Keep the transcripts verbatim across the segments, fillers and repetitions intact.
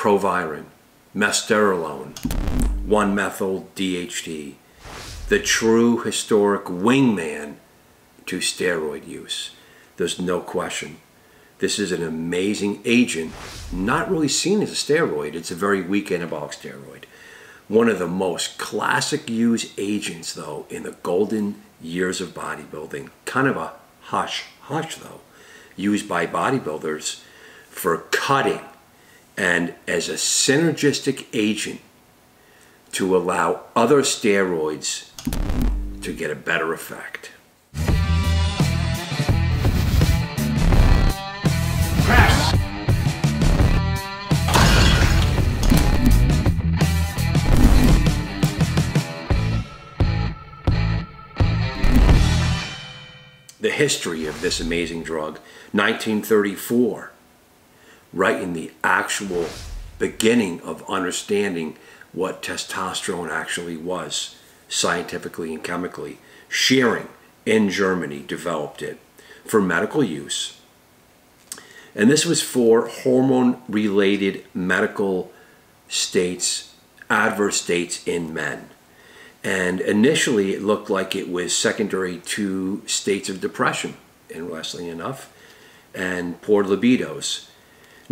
Proviron, mesterolone, one methyl D H T, the true historic wingman to steroid use. There's no question. This is an amazing agent, not really seen as a steroid. It's a very weak anabolic steroid. One of the most classic used agents, though, in the golden years of bodybuilding. Kind of a hush-hush, though, used by bodybuilders for cutting and as a synergistic agent to allow other steroids to get a better effect. The history of this amazing drug, nineteen thirty-four, right in the actual beginning of understanding what testosterone actually was, scientifically and chemically. Schering in Germany developed it for medical use. And this was for hormone-related medical states, adverse states in men. And initially, it looked like it was secondary to states of depression, interestingly enough, and poor libidos.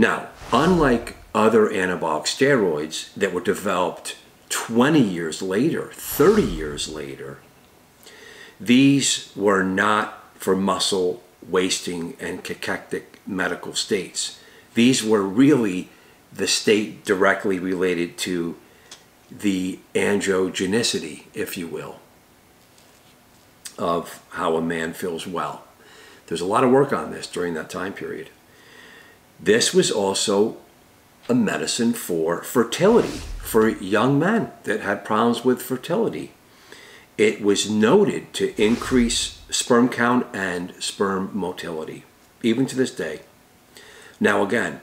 Now, unlike other anabolic steroids that were developed twenty years later, thirty years later, these were not for muscle wasting and cachectic medical states. These were really the state directly related to the angiogenicity, if you will, of how a man feels well. There's a lot of work on this during that time period. This was also a medicine for fertility, for young men that had problems with fertility. It was noted to increase sperm count and sperm motility, even to this day. Now again,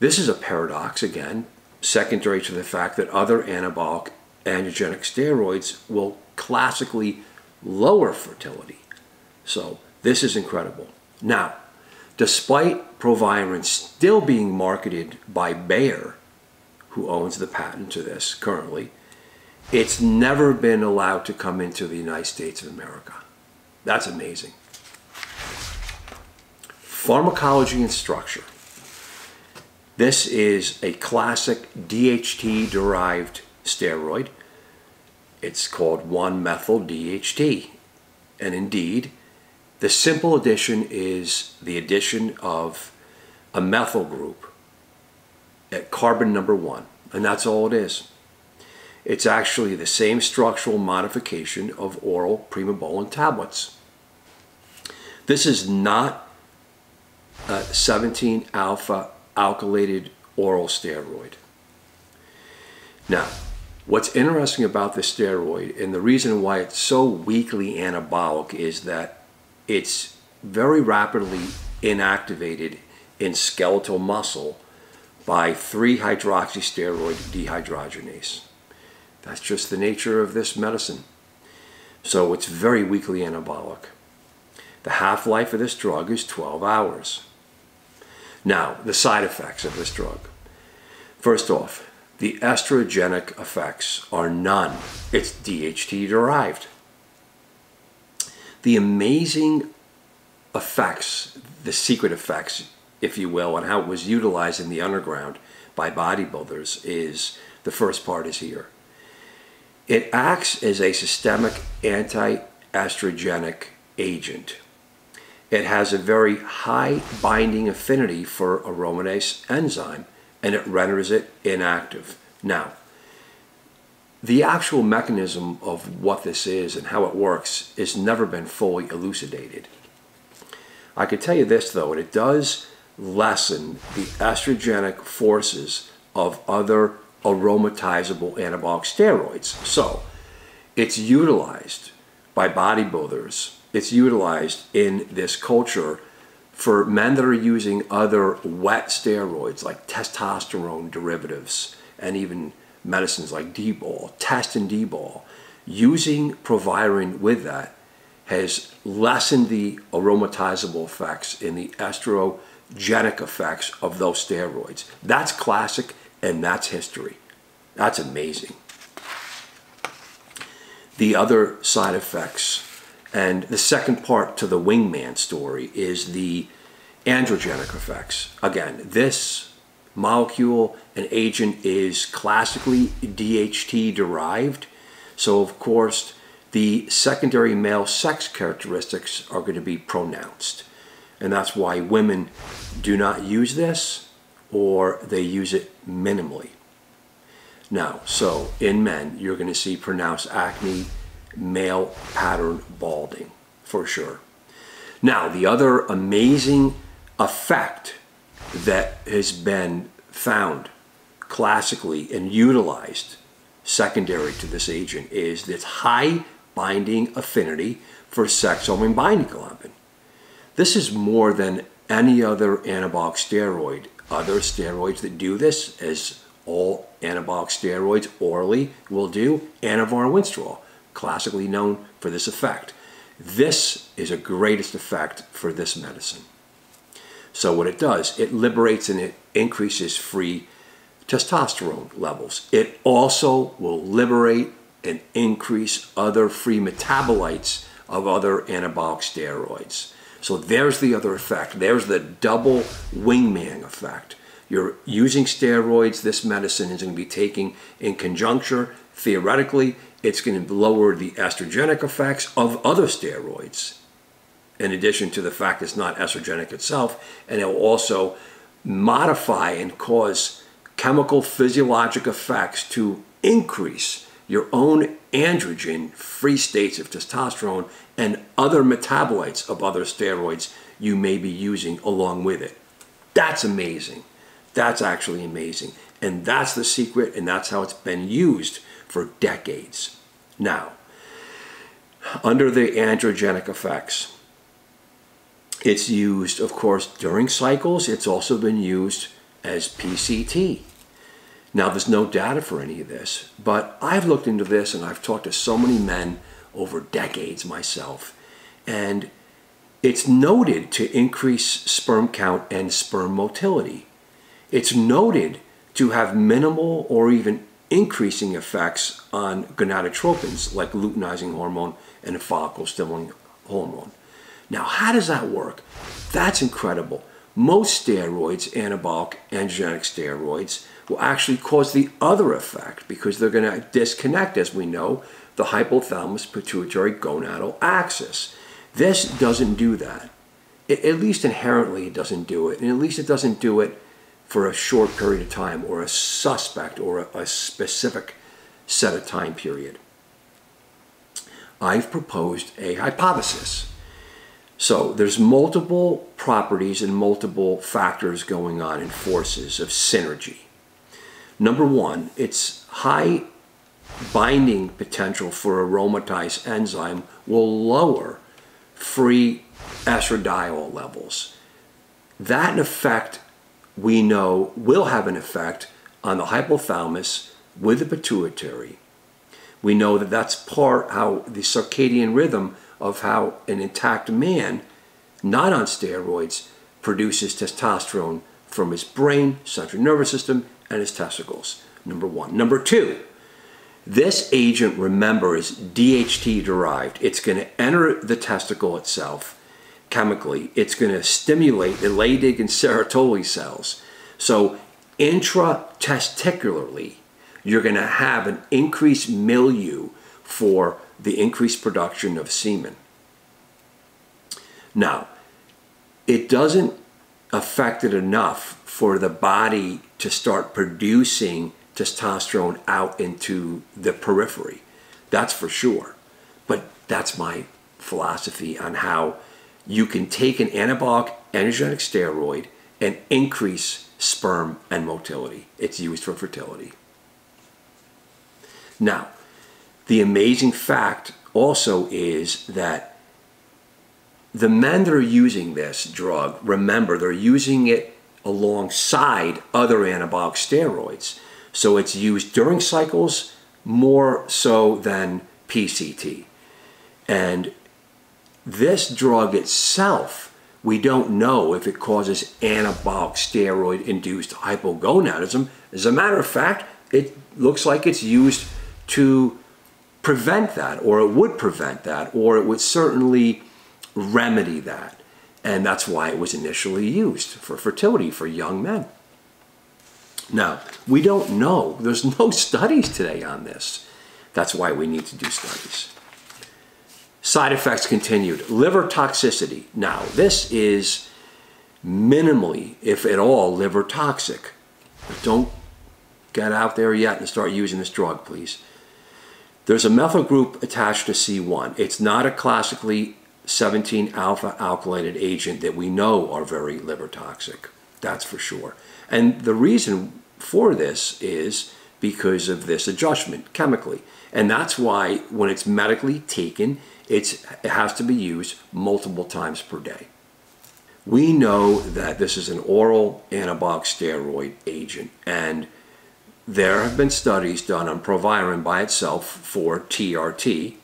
this is a paradox again, secondary to the fact that other anabolic androgenic steroids will classically lower fertility. So this is incredible. Now, despite Proviron still being marketed by Bayer, who owns the patent to this currently, it's never been allowed to come into the United States of America. That's amazing. Pharmacology and structure. This is a classic D H T-derived steroid. It's called one methyl D H T. And indeed, the simple addition is the addition of a methyl group at carbon number one. And that's all it is. It's actually the same structural modification of oral primobolan tablets. This is not a seventeen alpha alkylated oral steroid. Now, what's interesting about this steroid, and the reason why it's so weakly anabolic, is that it's very rapidly inactivated in skeletal muscle by three hydroxysteroid dehydrogenase. That's just the nature of this medicine. So it's very weakly anabolic. The half-life of this drug is twelve hours. Now, the side effects of this drug. First off, the estrogenic effects are none. It's D H T derived. The amazing effects, the secret effects, if you will, on how it was utilized in the underground by bodybuilders is, the first part is here. It acts as a systemic anti-estrogenic agent. It has a very high binding affinity for aromatase enzyme, and it renders it inactive. Now, the actual mechanism of what this is and how it works has never been fully elucidated. I can tell you this, though, and it does lessen the estrogenic forces of other aromatizable anabolic steroids. So, it's utilized by bodybuilders. It's utilized in this culture for men that are using other wet steroids like testosterone derivatives and even medicines like D-Ball, test and D-Ball. Using Proviron with that has lessened the aromatizable effects and the estrogenic effects of those steroids. That's classic And that's history. That's amazing. The other side effects, and the second part to the wingman story, is the androgenic effects. Again, this molecule and agent is classically D H T derived. So of course, the secondary male sex characteristics are going to be pronounced. And that's why women do not use this, or they use it minimally. Now, so in men, you're going to see pronounced acne, male pattern balding, for sure. Now, the other amazing effect that has been found classically and utilized secondary to this agent is this high binding affinity for sex hormone binding globulin. This is more than any other anabolic steroid. Other steroids that do this, as all anabolic steroids orally will do, Anavar, Winstrol, classically known for this effect. This is a greatest effect for this medicine. So what it does, it liberates and it increases free testosterone levels. It also will liberate and increase other free metabolites of other anabolic steroids. So there's the other effect. There's the double wingman effect. You're using steroids. This medicine is going to be taking in conjuncture. Theoretically, it's going to lower the estrogenic effects of other steroids, in addition to the fact it's not estrogenic itself. And it will also modify and cause chemical physiologic effects to increase your own androgen-free states of testosterone and other metabolites of other steroids you may be using along with it. That's amazing. That's actually amazing. And that's the secret, and that's how it's been used for decades. Now, under the androgenic effects, it's used, of course, during cycles. It's also been used as P C T. Now, there's no data for any of this, but I've looked into this and I've talked to so many men over decades myself, and it's noted to increase sperm count and sperm motility. It's noted to have minimal or even increasing effects on gonadotropins like luteinizing hormone and follicle stimulating hormone. Now, how does that work? That's incredible. Most steroids, anabolic, androgenic steroids, will actually cause the other effect because they're going to disconnect, as we know, the hypothalamus pituitary gonadal axis. This doesn't do that. It, at least inherently it doesn't do it, and at least it doesn't do it for a short period of time or a suspect or a, a specific set of time period. I've proposed a hypothesis. So there's multiple properties and multiple factors going on and forces of synergy. Number one, it's high binding potential for aromatase enzyme will lower free estradiol levels. That, in effect, we know will have an effect on the hypothalamus with the pituitary. We know that that's part how the circadian rhythm of how an intact man, not on steroids, produces testosterone from his brain, central nervous system, and his testicles, number one. Number two, this agent, remember, is D H T derived. It's going to enter the testicle itself chemically. It's going to stimulate the Leydig and Sertoli cells. So intratesticularly, you're going to have an increased milieu for the increased production of semen. Now, it doesn't affect it enough for the body to start producing testosterone out into the periphery. That's for sure. But that's my philosophy on how you can take an anabolic androgenic steroid and increase sperm and motility. It's used for fertility. Now, the amazing fact also is that the men that are using this drug, remember, they're using it alongside other anabolic steroids. So it's used during cycles more so than P C T. And this drug itself We don't know if it causes anabolic steroid-induced hypogonadism. As a matter of fact, it looks like it's used to prevent that, or it would prevent that, or it would certainly remedy that. And that's why it was initially used for fertility for young men. Now, we don't know. There's no studies today on this. That's why we need to do studies. Side effects continued. Liver toxicity. Now, this is minimally, if at all, liver toxic. But don't get out there yet and start using this drug, please. There's a methyl group attached to C one. It's not a classically seventeen alpha alkylated agent that we know are very liver toxic. That's for sure. And the reason for this is because of this adjustment chemically. And that's why when it's medically taken, it's, it has to be used multiple times per day. We know that this is an oral anabolic steroid agent, and there have been studies done on Proviron by itself for T R T,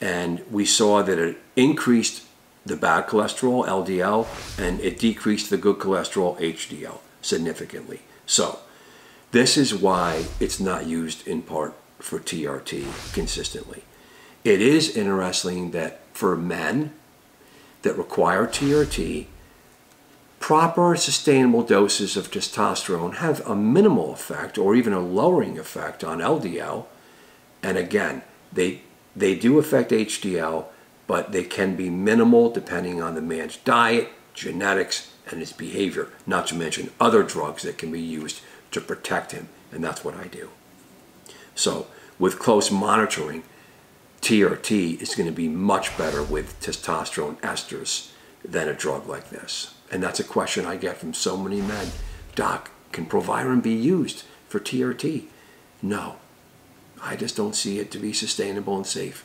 and we saw that it increased the bad cholesterol, L D L, and it decreased the good cholesterol, H D L, significantly. So this is why it's not used in part for T R T consistently. It is interesting that for men that require T R T, proper sustainable doses of testosterone have a minimal effect or even a lowering effect on L D L. And again, they, they do affect H D L, but they can be minimal depending on the man's diet, genetics, and his behavior, not to mention other drugs that can be used to protect him. And that's what I do. So with close monitoring, T R T is going to be much better with testosterone esters than a drug like this. And that's a question I get from so many men. Doc, can Proviron be used for T R T? No, I just don't see it to be sustainable and safe.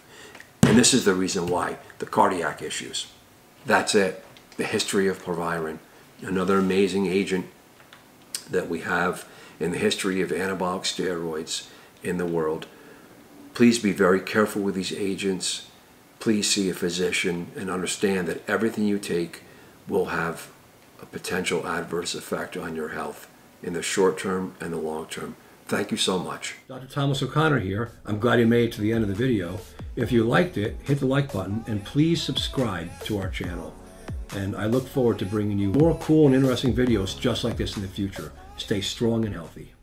And this is the reason why, the cardiac issues. That's it, the history of Proviron. Another amazing agent that we have in the history of anabolic steroids in the world. Please be very careful with these agents. Please see a physician and understand that everything you take will have a potential adverse effect on your health in the short term and the long term. Thank you so much. Doctor Thomas O'Connor here. I'm glad you made it to the end of the video. If you liked it, hit the like button and please subscribe to our channel. And I look forward to bringing you more cool and interesting videos just like this in the future. Stay strong and healthy.